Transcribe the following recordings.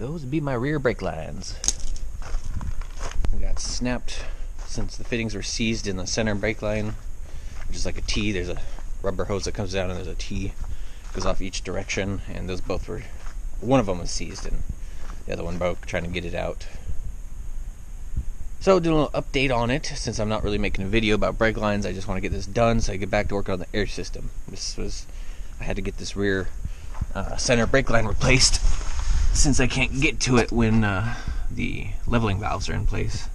Those would be my rear brake lines. I got snapped since the fittings were seized in the center brake line, which is like a T. There's a rubber hose that comes down and there's a T. It goes off each direction, and those both were, one of them was seized and the other one broke trying to get it out. So doing a little update on it, since I'm not really making a video about brake lines. I just want to get this done so I get back to work on the air system. I had to get this rear center brake line replaced since I can't get to it when the leveling valves are in place.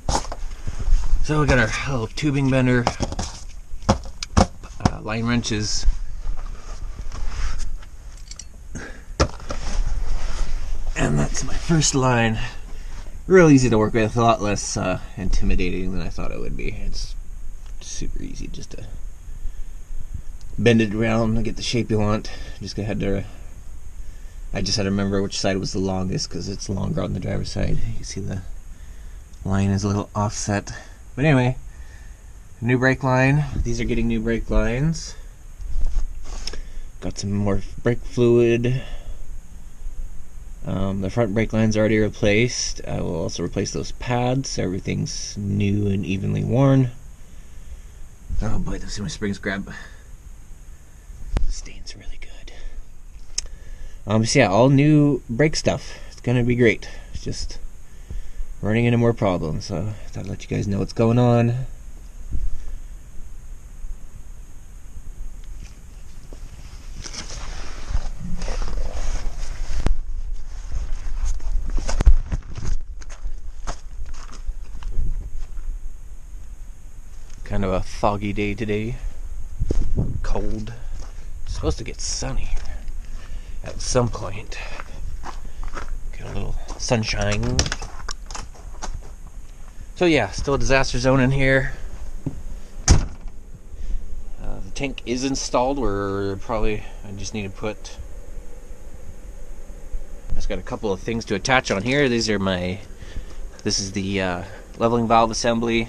So we got our little tubing bender, line wrenches, and that's my first line. Real easy to work with, a lot less intimidating than I thought it would be. It's super easy just to bend it around and get the shape you want. I just had to remember which side was the longest because it's longer on the driver's side. You can see the line is a little offset. But anyway, new brake line. These are getting new brake lines. Got some more brake fluid. The front brake line's already replaced. I will also replace those pads so everything's new and evenly worn. Oh boy, those are my springs grab. Stain's really good. So yeah, all new brake stuff. It's gonna be great. It's just running into more problems, so I thought I'd let you guys know what's going on. Kind of a foggy day today, cold. It's supposed to get sunny at some point. Get a little sunshine. So yeah, still a disaster zone in here. The tank is installed. I just need to put, I just got a couple of things to attach on here. This is the leveling valve assembly.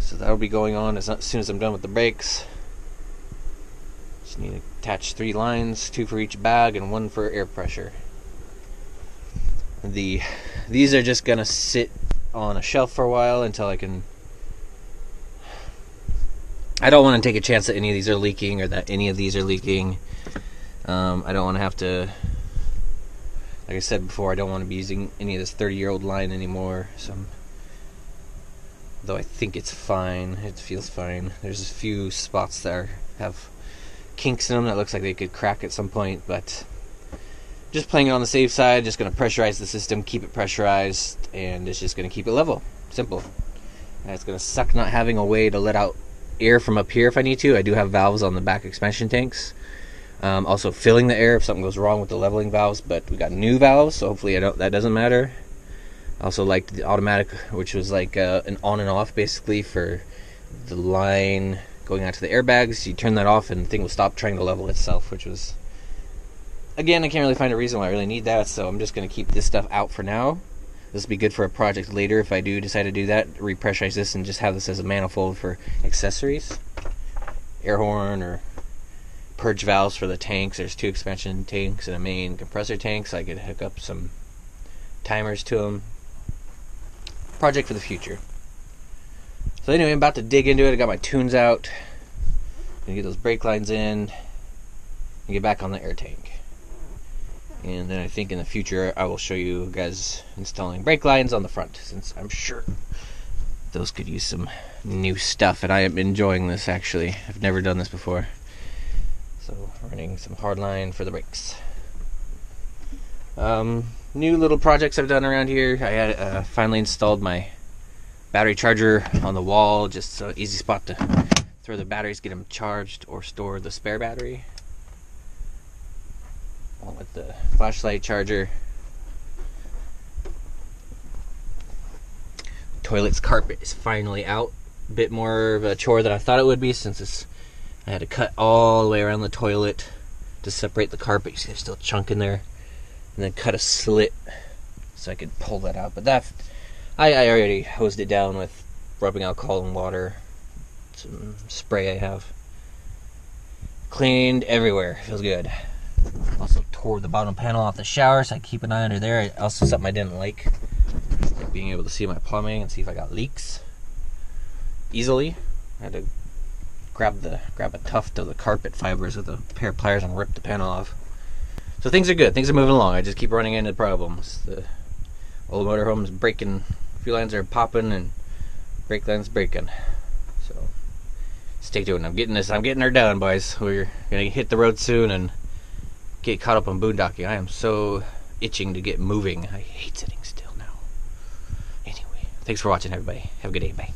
So that'll be going on as soon as I'm done with the brakes. Just need to attach 3 lines, 2 for each bag and 1 for air pressure. These are just gonna sit on a shelf for a while until I don't want to take a chance that any of these are leaking or that any of these are leaking. I don't want to have to, like I said before, I don't want to be using any of this 30-year-old line anymore. So though I think it's fine, it feels fine. There's a few spots there have kinks in them that looks like they could crack at some point, but just playing it on the safe side, just going to pressurize the system, keep it pressurized, and it's just going to keep it level. Simple. And it's going to suck not having a way to let out air from up here if I need to. I do have valves on the back expansion tanks. Also filling the air if something goes wrong with the leveling valves, but we got new valves, so hopefully that doesn't matter. I also liked the automatic, which was like an on and off basically for the line going out to the airbags. You turn that off and the thing will stop trying to level itself, which was, again, I can't really find a reason why I really need that, so I'm just going to keep this stuff out for now. This will be good for a project later if I do decide to do that, repressurize this and just have this as a manifold for accessories. Air horn or purge valves for the tanks. There's 2 expansion tanks and a main compressor tank, so I could hook up some timers to them. Project for the future. So anyway, I'm about to dig into it. I got my tunes out. Gonna get those brake lines in and get back on the air tank. And then I think in the future I will show you guys installing brake lines on the front, since I'm sure those could use some new stuff, and I am enjoying this actually. I've never done this before. So running some hard line for the brakes. New little projects I've done around here. I had finally installed my battery charger on the wall, just an easy spot to throw the batteries, get them charged, or store the spare battery. With the flashlight charger, toilet's carpet is finally out. A bit more of a chore than I thought it would be, since I had to cut all the way around the toilet to separate the carpet. You see there's still a chunk in there, and then cut a slit so I could pull that out. But I already hosed it down with rubbing alcohol and water, some spray I have. Cleaned everywhere, feels good. Also for the bottom panel off the shower, so I keep an eye under there. I also, something I didn't like, being able to see my plumbing and see if I got leaks easily. I had to grab a tuft of the carpet fibers with a pair of pliers and rip the panel off. So things are good, things are moving along. I just keep running into problems. The old motorhome's breaking, fuel lines are popping and brake lines breaking. So stay tuned. I'm getting this, I'm getting her done, boys. We're gonna hit the road soon and get caught up on boondocking. I am so itching to get moving. I hate sitting still now. Anyway, thanks for watching, everybody. Have a good day. Bye.